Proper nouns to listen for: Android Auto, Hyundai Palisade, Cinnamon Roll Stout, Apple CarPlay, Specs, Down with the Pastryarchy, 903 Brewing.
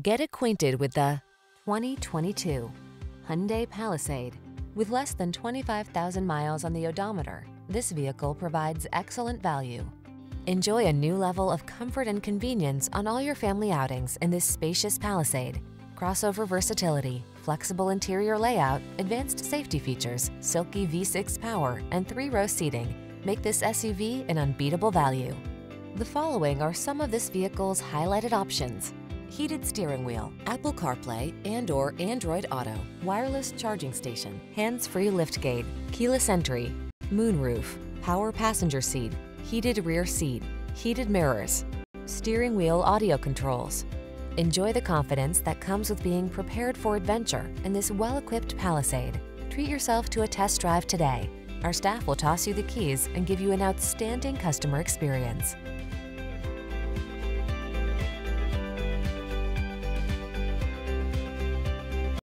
Get acquainted with the 2022 Hyundai Palisade. With less than 25,000 miles on the odometer, this vehicle provides excellent value. Enjoy a new level of comfort and convenience on all your family outings in this spacious Palisade. Crossover versatility, flexible interior layout, advanced safety features, silky V6 power, and 3-row seating make this SUV an unbeatable value. The following are some of this vehicle's highlighted options: heated steering wheel, Apple CarPlay and/or Android Auto, wireless charging station, hands-free liftgate, keyless entry, moonroof, power passenger seat, heated rear seat, heated mirrors, steering wheel audio controls. Enjoy the confidence that comes with being prepared for adventure in this well-equipped Palisade. Treat yourself to a test drive today. Our staff will toss you the keys and give you an outstanding customer experience.